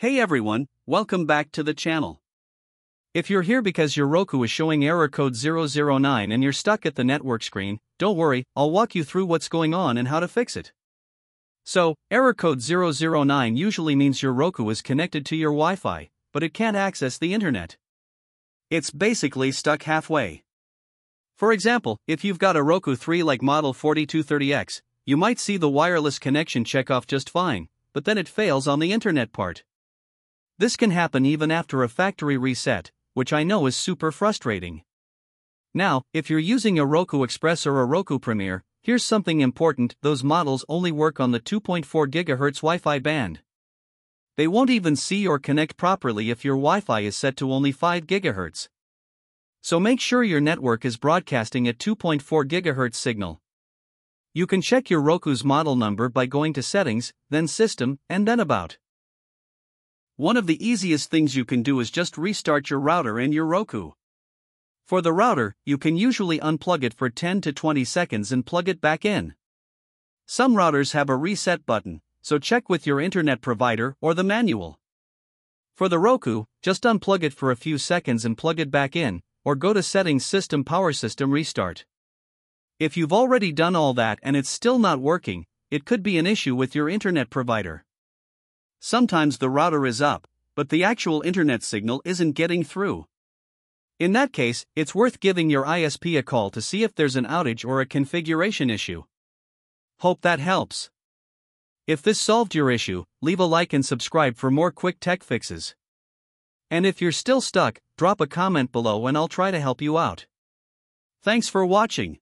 Hey everyone, welcome back to the channel. If you're here because your Roku is showing error code 009 and you're stuck at the network screen, don't worry, I'll walk you through what's going on and how to fix it. So, error code 009 usually means your Roku is connected to your Wi-Fi, but it can't access the internet. It's basically stuck halfway. For example, if you've got a Roku 3-like model 4230X, you might see the wireless connection check off just fine, but then it fails on the internet part. This can happen even after a factory reset, which I know is super frustrating. Now, if you're using a Roku Express or a Roku Premiere, here's something important: those models only work on the 2.4 GHz Wi-Fi band. They won't even see or connect properly if your Wi-Fi is set to only 5 GHz. So make sure your network is broadcasting a 2.4 GHz signal. You can check your Roku's model number by going to Settings, then System, and then About. One of the easiest things you can do is just restart your router and your Roku. For the router, you can usually unplug it for 10 to 20 seconds and plug it back in. Some routers have a reset button, so check with your internet provider or the manual. For the Roku, just unplug it for a few seconds and plug it back in, or go to Settings, System, Power System, Restart. If you've already done all that and it's still not working, it could be an issue with your internet provider. Sometimes the router is up, but the actual internet signal isn't getting through. In that case, it's worth giving your ISP a call to see if there's an outage or a configuration issue. Hope that helps. If this solved your issue, leave a like and subscribe for more quick tech fixes. And if you're still stuck, drop a comment below and I'll try to help you out. Thanks for watching.